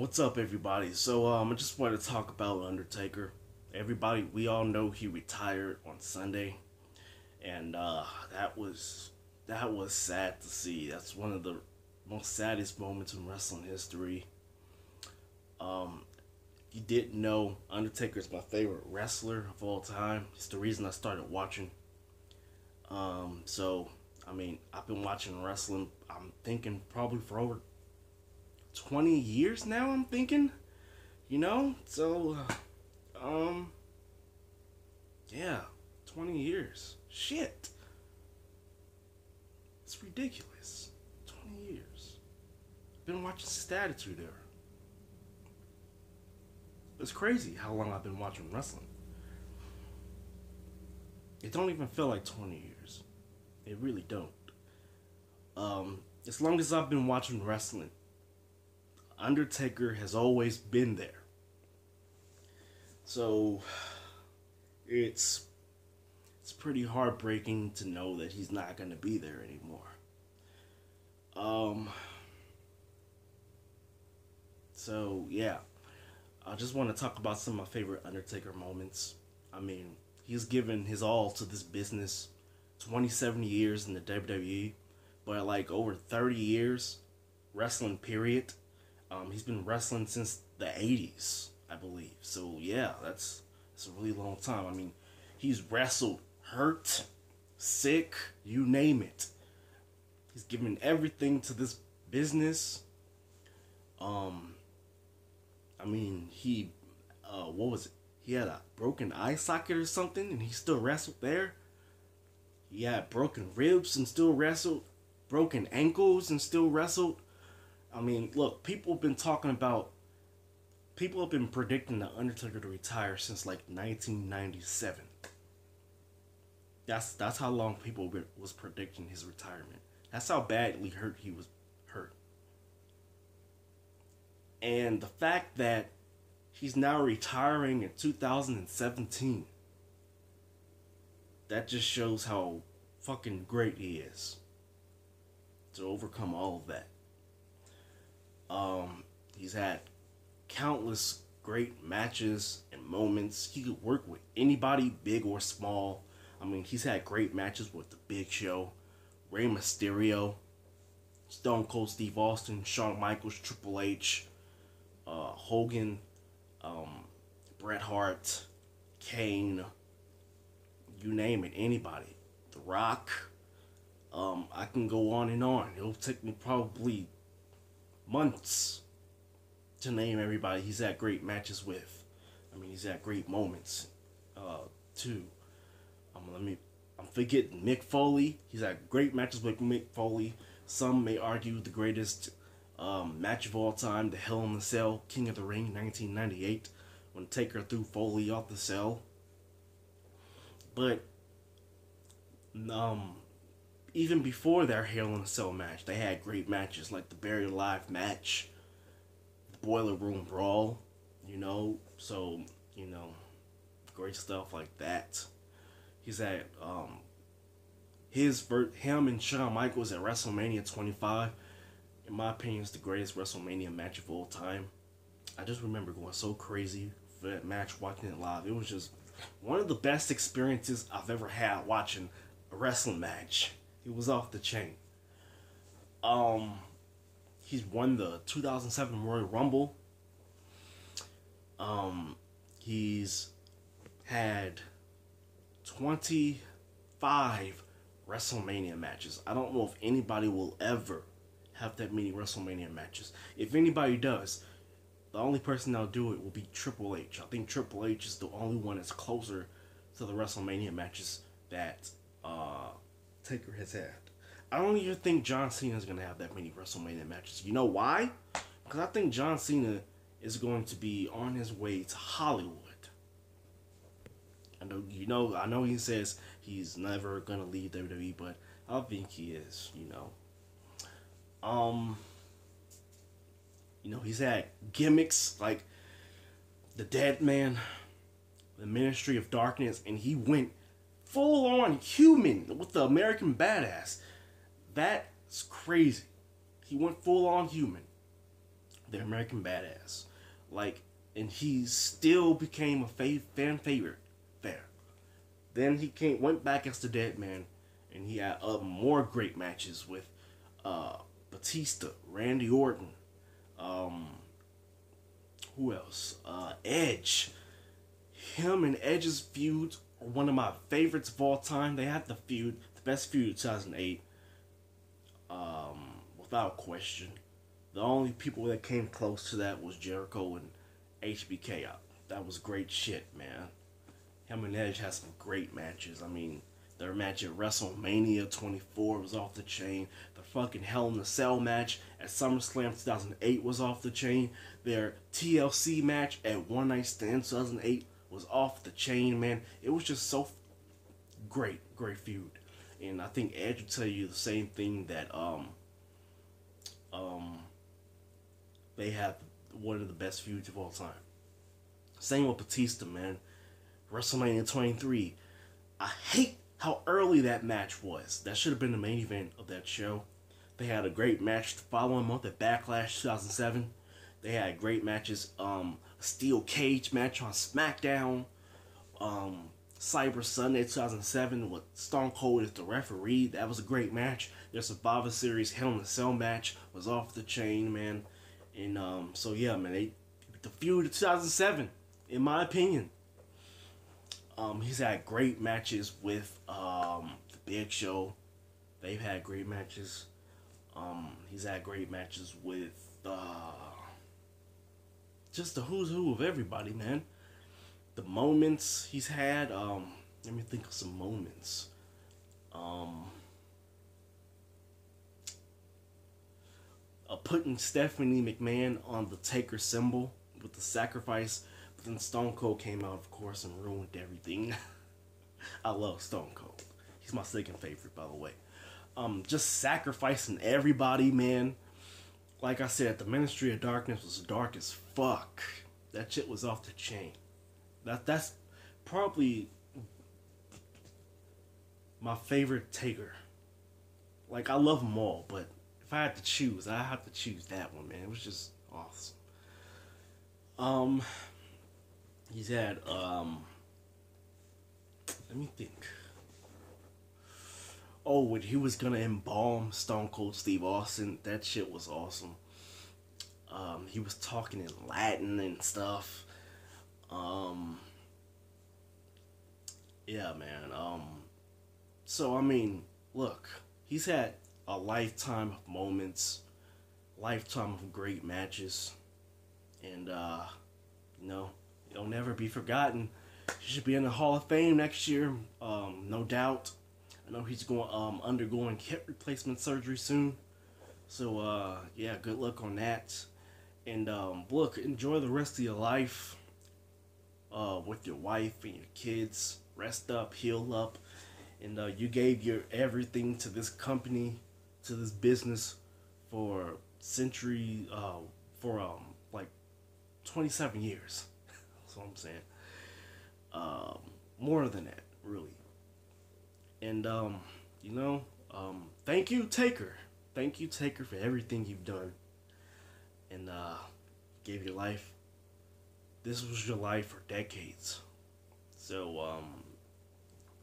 What's up, everybody? So, I just wanted to talk about Undertaker. Everybody, we all know he retired on Sunday, and that was sad to see. That's one of the most saddest moments in wrestling history. If you didn't know, Undertaker is my favorite wrestler of all time. It's the reason I started watching. So, I mean, I've been watching wrestling, I'm thinking, probably for over 20 years now, I'm thinking, you know, so, yeah, 20 years, shit, it's ridiculous, 20 years, I've been watching since Attitude Era. It's crazy how long I've been watching wrestling. It don't even feel like 20 years, it really don't. As long as I've been watching wrestling, Undertaker has always been there. So it's pretty heartbreaking to know that he's not going to be there anymore. So yeah, I just want to talk about some of my favorite Undertaker moments. I mean, he's given his all to this business, 27 years in the WWE, but like over 30 years wrestling period. He's been wrestling since the 80s, I believe. So, yeah, that's a really long time. I mean, he's wrestled hurt, sick, you name it. He's given everything to this business. I mean, he, what was it? He had a broken eye socket or something, and he still wrestled there. He had broken ribs and still wrestled. Broken ankles and still wrestled. I mean, look, people have been predicting The Undertaker to retire since, like, 1997. That's how long people was predicting his retirement. That's how badly hurt he was hurt. And the fact that he's now retiring in 2017, that just shows how fucking great he is to overcome all of that. He's had countless great matches and moments. He could work with anybody, big or small. I mean, he's had great matches with The Big Show, Rey Mysterio, Stone Cold Steve Austin, Shawn Michaels, Triple H, Hogan, Bret Hart, Kane, you name it, anybody. The Rock. I can go on and on. It'll take me probably months to name everybody he's had great matches with. I mean, he's had great moments too. I'm forgetting Mick Foley. He's had great matches with Mick Foley. Some may argue the greatest match of all time, the Hell in the Cell, King of the Ring, 1998, when Taker threw Foley off the cell. But even before their Hell in a Cell match, they had great matches like the Buried Alive match, the Boiler Room Brawl, you know, so, you know, great stuff like that. He's had, him and Shawn Michaels at WrestleMania 25, in my opinion, is the greatest WrestleMania match of all time. I just remember going so crazy for that match, watching it live. It was just one of the best experiences I've ever had watching a wrestling match. It was off the chain. He's won the 2007 Royal Rumble. He's had 25 WrestleMania matches. I don't know if anybody will ever have that many WrestleMania matches. If anybody does, the only person that'll do it will be Triple H. I think Triple H is the only one that's closer to the WrestleMania matches that Taker has had. I don't even think John Cena is going to have that many WrestleMania matches. You know why? Because I think John Cena is going to be on his way to Hollywood. I know he says he's never going to leave WWE, but I think he is, you know. He's had gimmicks like the Dead Man, the Ministry of Darkness, and he went full-on human with the American Badass. That's crazy. He went full-on human. the American Badass. Like, and he still became a fan favorite there. Then he went back as the Dead Man, and he had more great matches with Batista, Randy Orton, who else? Edge. Him and Edge's feud are one of my favorites of all time. They had the feud, the best feud of 2008, without question. The only people that came close to that was Jericho and HBK. That was great shit, man. Him and Edge had some great matches. I mean, their match at WrestleMania 24 was off the chain. The fucking Hell in a Cell match at SummerSlam 2008 was off the chain. Their TLC match at One Night Stand 2008 was off the chain, man. It was just so great feud. And I think Edge will tell you the same thing, that they have one of the best feuds of all time. Same with Batista, man. WrestleMania 23. I hate how early that match was. That should have been the main event of that show. They had a great match the following month at Backlash 2007. They had great matches, a steel cage match on SmackDown, Cyber Sunday 2007 with Stone Cold as the referee. That was a great match. Their Survivor Series Hell in a Cell match was off the chain, man. And so yeah, man, the feud of 2007, in my opinion. He's had great matches with The Big Show. They've had great matches. He's had great matches with just the who's who of everybody, man. The moments he's had. Let me think of some moments. Putting Stephanie McMahon on the Taker symbol with the sacrifice. Then Stone Cold came out, of course, and ruined everything. I love Stone Cold. He's my second favorite, by the way. Just sacrificing everybody, man. Like I said, the Ministry of Darkness was dark as fuck. That shit was off the chain. That's probably my favorite Taker. Like, I love them all, but if I had to choose, I have to choose that one, man. It was just awesome. He's had, let me think. Oh, when he was gonna embalm Stone Cold Steve Austin, that shit was awesome. He was talking in Latin and stuff. Yeah, man. So, I mean, look, he's had a lifetime of moments, lifetime of great matches, and, you know, it'll never be forgotten. He should be in the Hall of Fame next year, no doubt. I know he's going undergoing hip replacement surgery soon, so yeah, good luck on that. And look, enjoy the rest of your life with your wife and your kids. Rest up, heal up, and you gave your everything to this company, to this business, for century, for like 27 years. That's what I'm saying. More than that, really. And, you know, thank you, Taker. Thank you, Taker, for everything you've done. And, gave your life. This was your life for decades. So,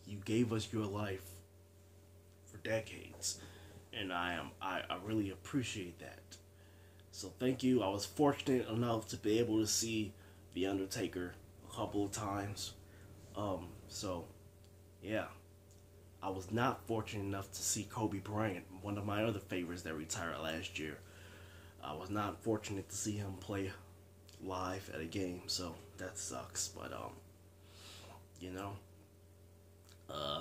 you gave us your life for decades. And I really appreciate that. So, thank you. I was fortunate enough to be able to see The Undertaker a couple of times, so yeah, I was not fortunate enough to see Kobe Bryant, one of my other favorites that retired last year. I was not fortunate to see him play live at a game, so that sucks. But you know,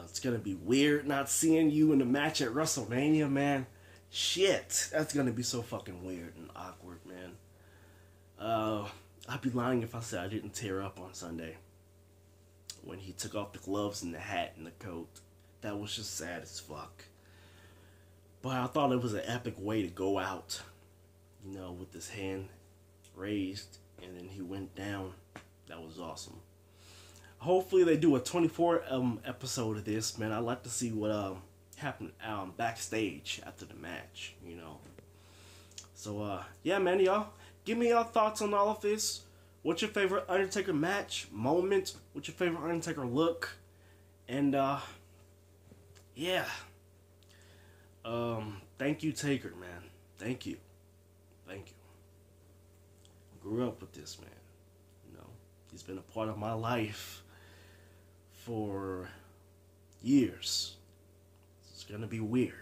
it's gonna be weird not seeing you in the match at WrestleMania, man. Shit, that's gonna be so fucking weird and awkward, man. I'd be lying if I said I didn't tear up on Sunday when he took off the gloves and the hat and the coat. That was just sad as fuck. But I thought it was an epic way to go out, you know, with his hand raised and then he went down. That was awesome. Hopefully they do a 24 episode of this, man. I'd like to see what happened backstage after the match, you know. So yeah, man, y'all. Give me your thoughts on all of this. What's your favorite Undertaker match, moment? What's your favorite Undertaker look? And, yeah. Thank you, Taker, man. Thank you. Thank you. I grew up with this, man. You know, he's been a part of my life for years. It's gonna be weird.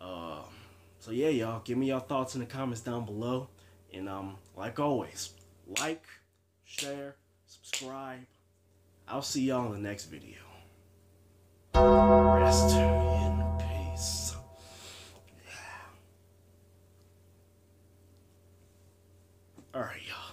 So yeah, y'all, give me your thoughts in the comments down below. And like always, like, share, subscribe. I'll see y'all in the next video. Rest in peace. All right, y'all.